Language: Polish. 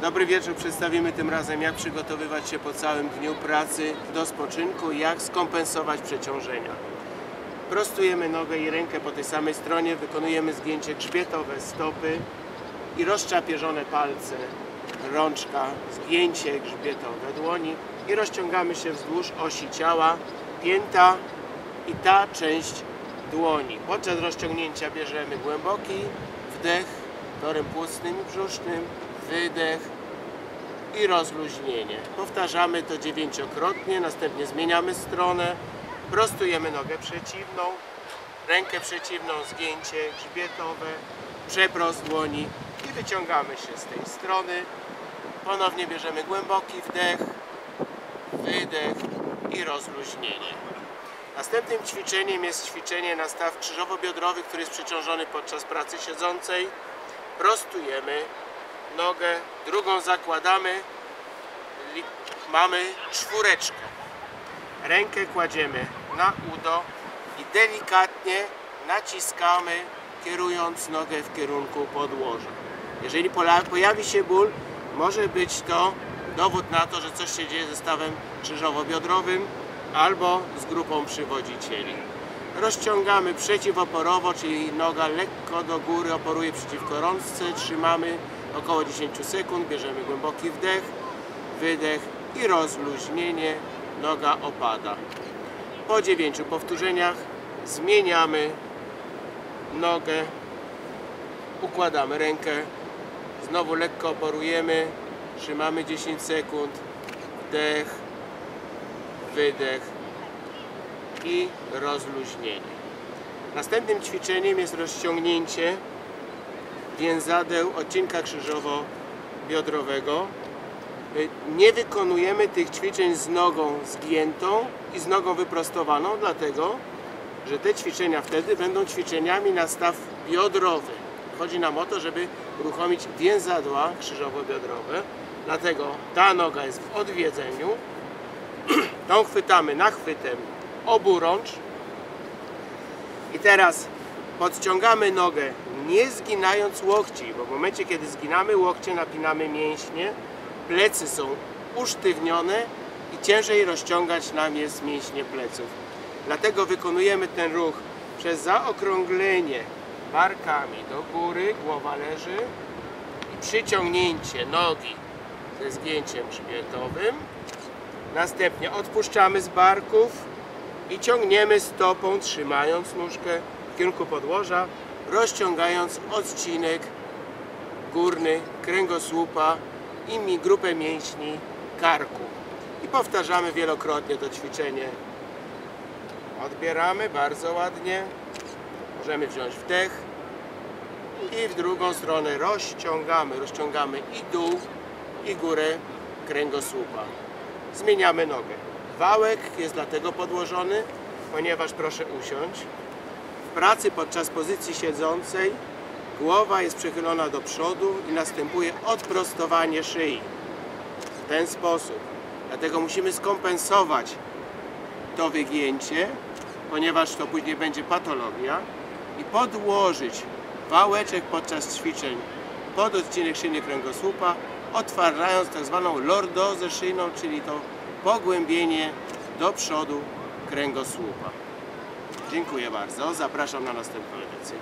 Dobry wieczór. Przedstawimy tym razem, jak przygotowywać się po całym dniu pracy do spoczynku i jak skompensować przeciążenia. Prostujemy nogę i rękę po tej samej stronie, wykonujemy zgięcie grzbietowe stopy i rozczapieżone palce, rączka, zgięcie grzbietowe dłoni i rozciągamy się wzdłuż osi ciała, pięta i ta część dłoni. Podczas rozciągnięcia bierzemy głęboki wdech torem płucnym i brzusznym, wydech i rozluźnienie. Powtarzamy to 9-krotnie, następnie zmieniamy stronę, prostujemy nogę przeciwną, rękę przeciwną, zgięcie grzbietowe, przeprost dłoni i wyciągamy się z tej strony. Ponownie bierzemy głęboki wdech, wydech i rozluźnienie. Następnym ćwiczeniem jest ćwiczenie na staw krzyżowo-biodrowy, który jest przeciążony podczas pracy siedzącej. Prostujemy nogę, drugą zakładamy, mamy czwóreczkę. Rękę kładziemy na udo i delikatnie naciskamy, kierując nogę w kierunku podłoża. Jeżeli pojawi się ból, może być to dowód na to, że coś się dzieje ze stawem krzyżowo-biodrowym albo z grupą przywodzicieli. Rozciągamy przeciwoporowo, czyli noga lekko do góry oporuje przeciwko rączce, trzymamy około 10 sekund, bierzemy głęboki wdech, wydech i rozluźnienie, noga opada. Po 9 powtórzeniach zmieniamy nogę, układamy rękę, znowu lekko oporujemy, trzymamy 10 sekund, wdech, wydech i rozluźnienie. Następnym ćwiczeniem jest rozciągnięcie więzadeł odcinka krzyżowo-biodrowego. Nie wykonujemy tych ćwiczeń z nogą zgiętą i z nogą wyprostowaną, dlatego że te ćwiczenia wtedy będą ćwiczeniami na staw biodrowy. Chodzi nam o to, żeby uruchomić więzadła krzyżowo-biodrowe. Dlatego ta noga jest w odwiedzeniu. Tą chwytamy nachwytem obu rącz. I teraz podciągamy nogę, nie zginając łokci, bo w momencie, kiedy zginamy łokcie, napinamy mięśnie, plecy są usztywnione i ciężej rozciągać nam jest mięśnie pleców. Dlatego wykonujemy ten ruch przez zaokrąglenie barkami do góry, głowa leży i przyciągnięcie nogi ze zgięciem grzbietowym. Następnie odpuszczamy z barków i ciągniemy stopą, trzymając nóżkę w kierunku podłoża, rozciągając odcinek górny kręgosłupa i grupę mięśni karku. I powtarzamy wielokrotnie to ćwiczenie. Odbieramy bardzo ładnie. Możemy wziąć wdech i w drugą stronę rozciągamy. Rozciągamy i dół, i górę kręgosłupa. Zmieniamy nogę. Wałek jest dlatego podłożony, ponieważ, proszę usiąść, w pracy podczas pozycji siedzącej głowa jest przechylona do przodu i następuje odprostowanie szyi. W ten sposób. Dlatego musimy skompensować to wygięcie, ponieważ to później będzie patologia, i podłożyć wałeczek podczas ćwiczeń pod odcinek szyjny kręgosłupa, otwierając tak zwaną lordozę szyjną, czyli to pogłębienie do przodu kręgosłupa. Dziękuję bardzo. Zapraszam na następną edycję.